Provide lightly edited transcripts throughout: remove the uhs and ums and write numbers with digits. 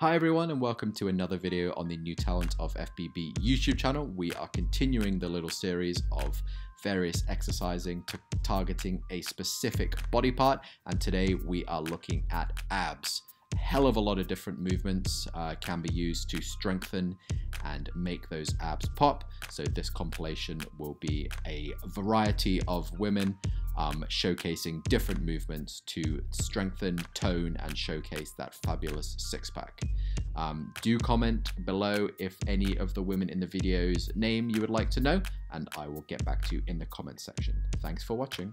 Hi everyone, and welcome to another video on the New Talent of FBB YouTube channel. We are continuing the little series of various exercising targeting a specific body part, and today we are looking at abs. Hell of a lot of different movements can be used to strengthen and make those abs pop. So this compilation will be a variety of women showcasing different movements to strengthen, tone, and showcase that fabulous six-pack. Do comment below if any of the women in the video's name you would like to know, and I will get back to you in the comment section. Thanks for watching.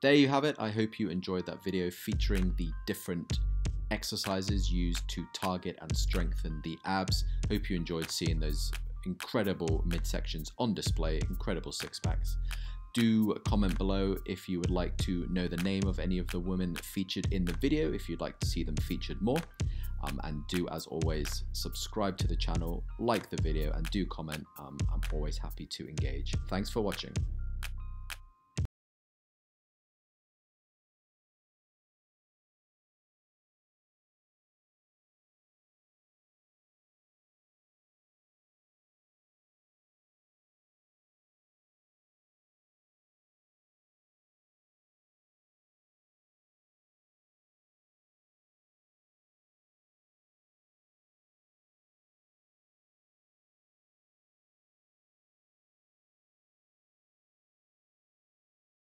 There you have it. I hope you enjoyed that video featuring the different exercises used to target and strengthen the abs. Hope you enjoyed seeing those incredible midsections on display, incredible six packs. Do comment below if you would like to know the name of any of the women featured in the video, if you'd like to see them featured more. And do, as always, subscribe to the channel, like the video, and do comment. I'm always happy to engage. Thanks for watching.